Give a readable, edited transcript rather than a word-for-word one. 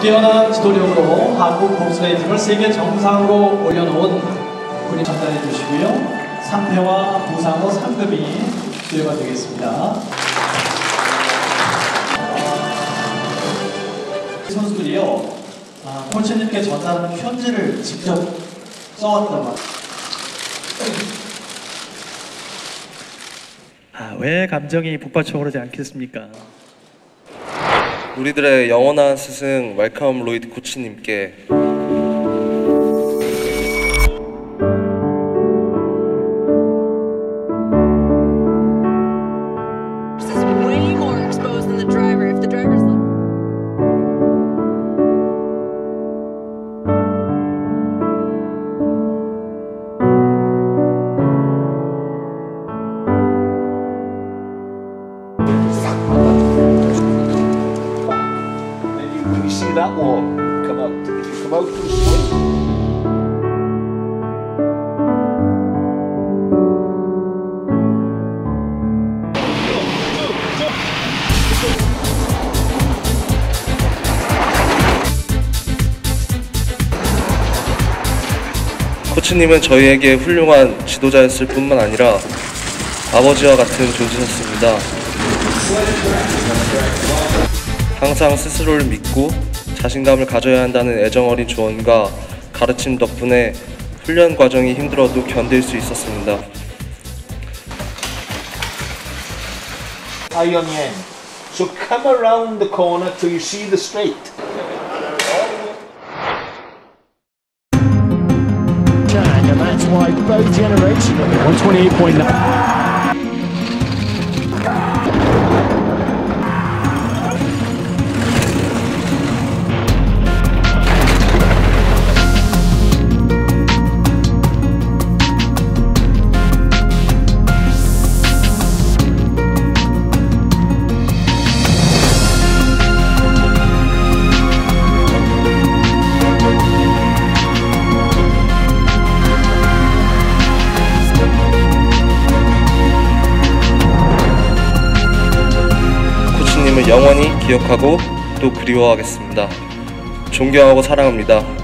뛰어난 지도력으로 한국 봅슬레이 팀을 세계 정상으로 올려놓은 분이 전달해 주시고요. 상패와 부상으로 상금이 수여가 되겠습니다. 선수들이요, 코치님께 전달하는 편지를 직접 써왔단 말이에요. 왜 감정이 북받쳐 오르지 않겠습니까? 우리들의 영원한 스승 말컴 로이드 코치님께 that wall come out. If you come out too soon. 코치님은 저희에게 훌륭한 지도자였을 뿐만 아니라 아버지와 같은 존재셨습니다. 항상 스스로를 믿고 자신감을 가져야 한다는 애정어린 조언과 가르침 덕분에 훈련 과정이 힘들어도 견딜 수 있었습니다. Hi young man, so come around the corner till you see the straight. And that's why both generations 128.9. 영원히 기억하고 또 그리워하겠습니다. 존경하고 사랑합니다.